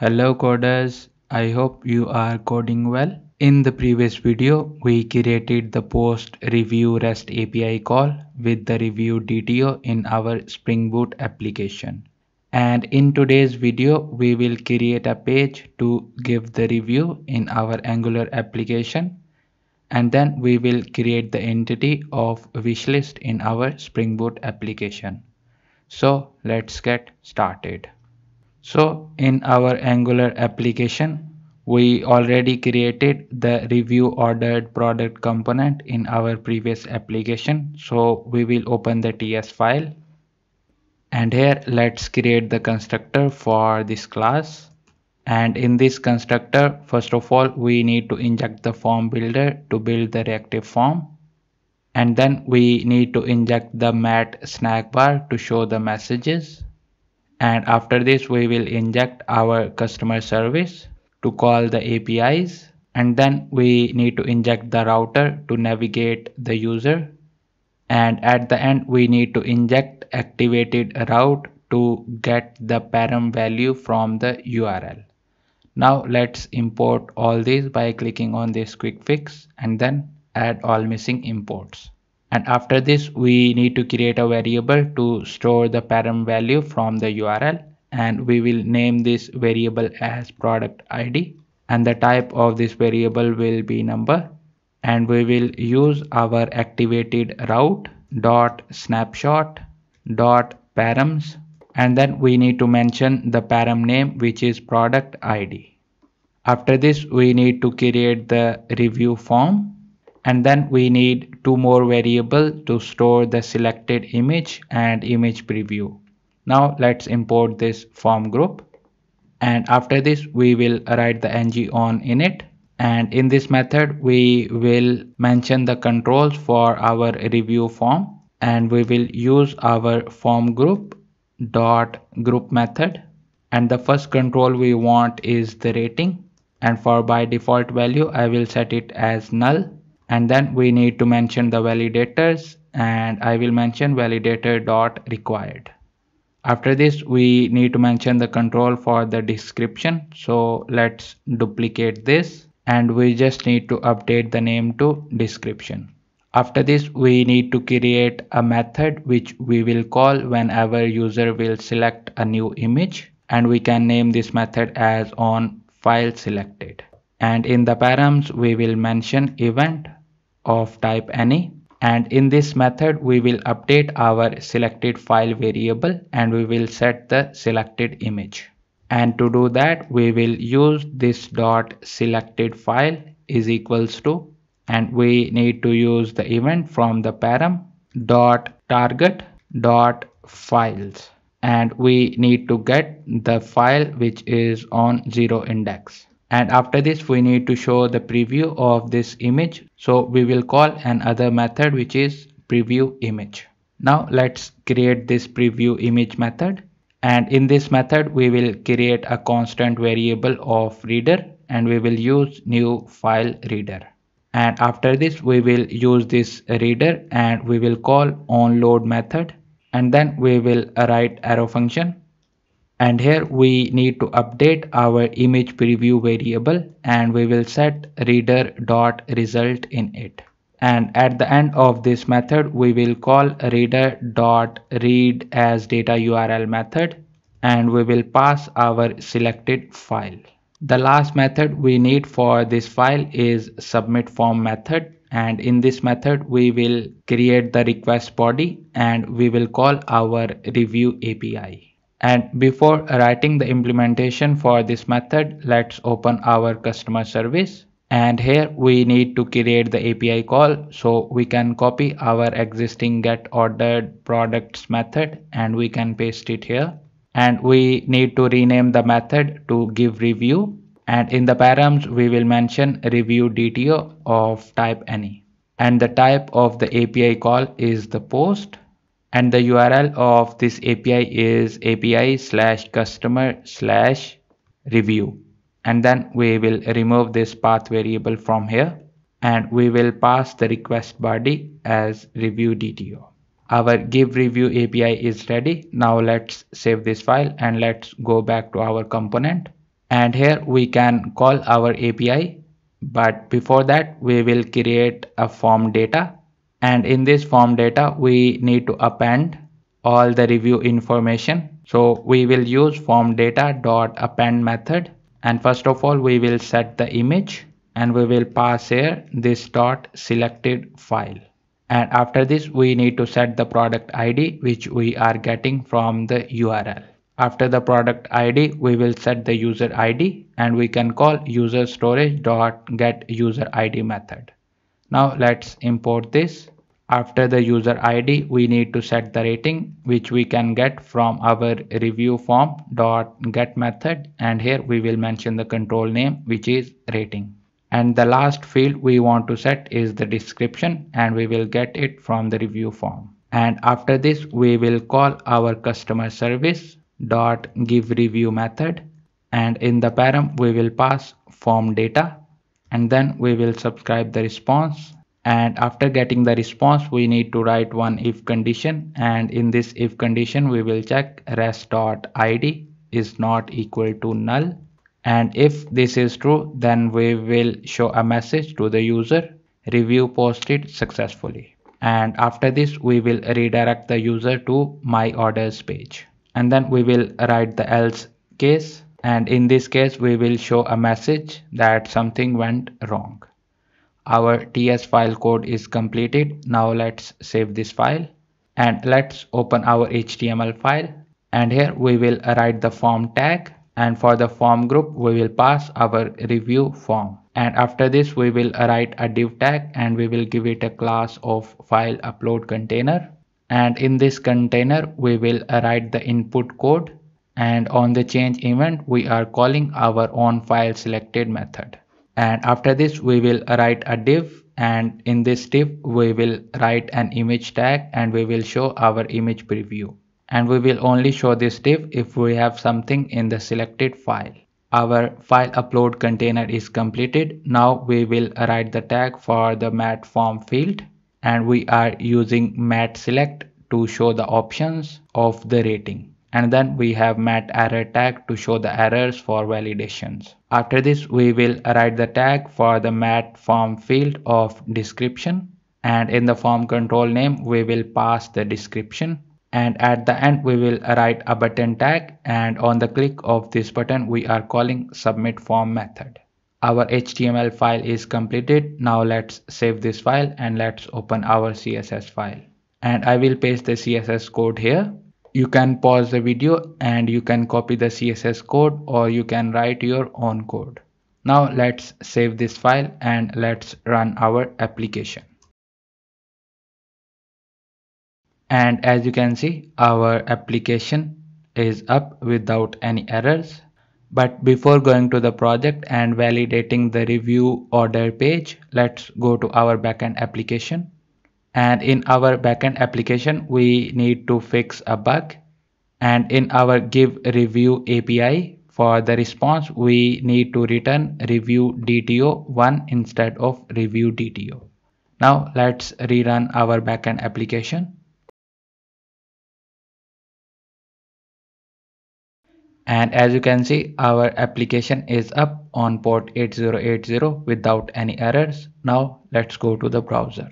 Hello coders, I hope you are coding well. In the previous video, we created the post review REST API call with the review DTO in our Spring Boot application. And in today's video, we will create a page to give the review in our Angular application. And then we will create the entity of wishlist in our Spring Boot application. So let's get started. So in our Angular application, we already created the review ordered product component in our previous application. So we will open the TS file. And here let's create the constructor for this class. And in this constructor, first of all, we need to inject the form builder to build the reactive form. And then we need to inject the mat snack bar to show the messages. And after this, we will inject our customer service to call the APIs. And then we need to inject the router to navigate the user. And at the end, we need to inject activated route to get the param value from the URL. Now let's import all these by clicking on this quick fix and then add all missing imports. And after this, we need to create a variable to store the param value from the URL. And we will name this variable as product ID. And the type of this variable will be number. And we will use our activated route dot snapshot dot params. And then we need to mention the param name, which is product ID. After this, we need to create the review form. And then we need two more variables to store the selected image and image preview. Now let's import this form group. And after this, we will write the ng on init. And in this method, we will mention the controls for our review form. And we will use our form group dot group method. And the first control we want is the rating. And for by default value, I will set it as null. And then we need to mention the validators, and I will mention validator.required. After this, we need to mention the control for the description. So let's duplicate this, and we just need to update the name to description. After this, we need to create a method which we will call whenever user will select a new image, and we can name this method as on file selected. And in the params, we will mention event of type any, and in this method we will update our selected file variable and we will set the selected image. And to do that, we will use this dot selected file is equals to, and we need to use the event from the param dot target dot files, and we need to get the file which is on 0 index. And after this, we need to show the preview of this image. So we will call another method which is preview image. Now let's create this preview image method. And in this method, we will create a constant variable of reader, and we will use new file reader. And after this, we will use this reader and we will call onload method. And then we will write arrow function. And here we need to update our image preview variable, and we will set reader.result in it. And at the end of this method, we will call reader.readAsDataURL method, and we will pass our selected file. The last method we need for this file is submitForm method. And in this method, we will create the request body and we will call our review API. And before writing the implementation for this method, let's open our customer service. And here we need to create the API call. So we can copy our existing get ordered products method and we can paste it here. And we need to rename the method to give review. And in the params, we will mention review DTO of type any. And the type of the API call is the post. And the URL of this API is api/customer/review. And then we will remove this path variable from here. And we will pass the request body as review DTO. Our give review API is ready. Now let's save this file and let's go back to our component. and here we can call our API. But before that, we will create a form data, and in this form data we need to append all the review information. So we will use form data dot append method, and first of all we will set the image and we will pass here this dot selected file, and after this we need to set the product ID which we are getting from the URL. After the product ID we will set the user ID, and we can call user storage dot get user ID method. Now let's import this. After the user ID we need to set the rating, which we can get from our review form dot get method, and here we will mention the control name which is rating. And the last field we want to set is the description, and we will get it from the review form. And after this we will call our customer service dot give review method, and in the param we will pass form data, and then we will subscribe the response. And after getting the response we need to write one if condition, and in this if condition we will check rest.id is not equal to null, and if this is true then we will show a message to the user review posted successfully. And after this we will redirect the user to my orders page, and then we will write the else case, and in this case we will show a message that something went wrong. Our TS file code is completed. Now let's save this file and let's open our HTML file, and here we will write the form tag, and for the form group we will pass our review form, and after this we will write a div tag and we will give it a class of file upload container, and in this container we will write the input code, and on the change event we are calling our own file selected method. And after this we will write a div, and in this div we will write an image tag and we will show our image preview, and we will only show this div if we have something in the selected file. Our file upload container is completed. Now we will write the tag for the mat form field, and we are using mat select to show the options of the rating, and then we have mat error tag to show the errors for validations. After this we will write the tag for the mat form field of description, and in the form control name we will pass the description, and at the end we will write a button tag, and on the click of this button we are calling submitForm method. Our HTML file is completed. Now let's save this file and let's open our CSS file, and I will paste the CSS code here. You can pause the video and you can copy the CSS code, or you can write your own code. Now let's save this file and let's run our application. And as you can see, our application is up without any errors. But before going to the project and validating the review order page, let's go to our backend application. And in our backend application we need to fix a bug, and in our give review API for the response we need to return reviewDTO1 instead of reviewDTO. Now let's rerun our backend application, and as you can see our application is up on port 8080 without any errors. Now let's go to the browser.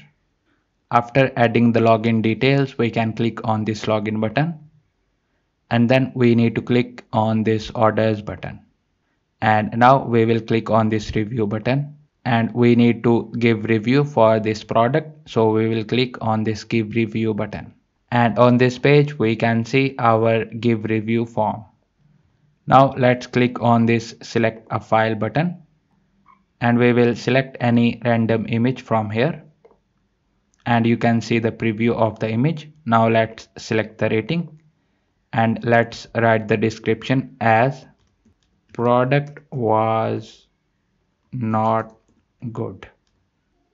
After adding the login details, we can click on this login button, and then we need to click on this orders button, and now we will click on this review button, and we need to give review for this product, so we will click on this give review button, and on this page we can see our give review form. Now let's click on this select a file button, and we will select any random image from here, and you can see the preview of the image. Now let's select the rating and let's write the description as product was not good,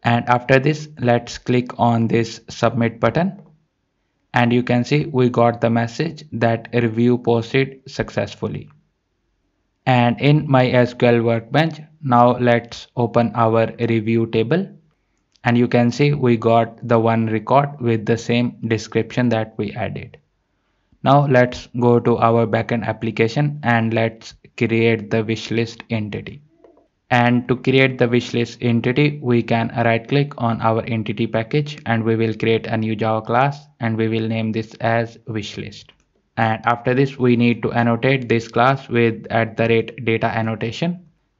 and after this let's click on this submit button, and you can see we got the message that review posted successfully. And in MySQL workbench, now let's open our review table, and you can see we got the one record with the same description that we added. Now let's go to our backend application and let's create the wishlist entity. And to create the wishlist entity, we can right click on our entity package and we will create a new Java class and we will name this as wishlist. And after this, we need to annotate this class with @data annotation,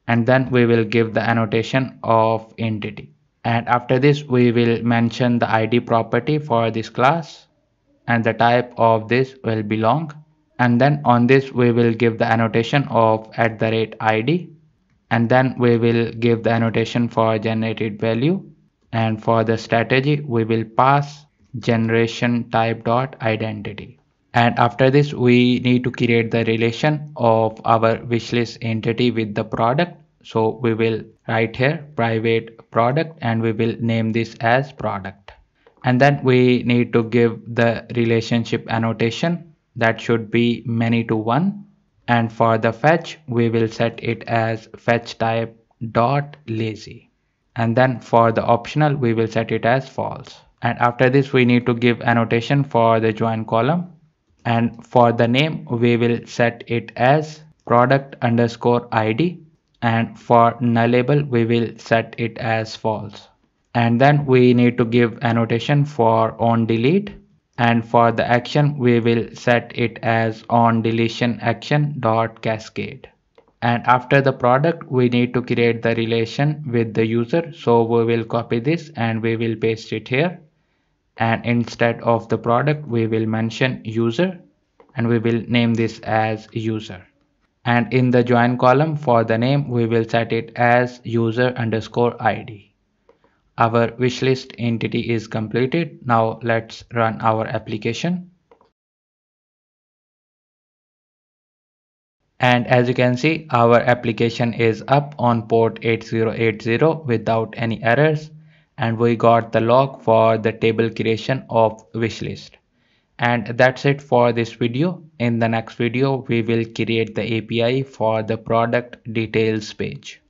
and then we will give the annotation of entity. And after this, we will mention the ID property for this class, and the type of this will be long. And then on this, we will give the annotation of @ID, and then we will give the annotation for generated value. And for the strategy, we will pass generation type dot identity. And after this, we need to create the relation of our wishlist entity with the product. So we will write here private product and we will name this as product. And then we need to give the relationship annotation that should be many to one. And for the fetch, we will set it as fetch type dot lazy. And then for the optional, we will set it as false. And after this, we need to give annotation for the join column. And for the name, we will set it as product underscore ID. And for nullable, we will set it as false. And then we need to give annotation for on delete. And for the action, we will set it as on deletion action dot cascade. And after the product, we need to create the relation with the user. So we will copy this and we will paste it here. And instead of the product, we will mention user and we will name this as user. And in the join column, for the name, we will set it as user underscore ID. Our wishlist entity is completed. Now let's run our application. And as you can see, our application is up on port 8080 without any errors. And we got the log for the table creation of wishlist. And that's it for this video. In the next video, we will create the API for the product details page.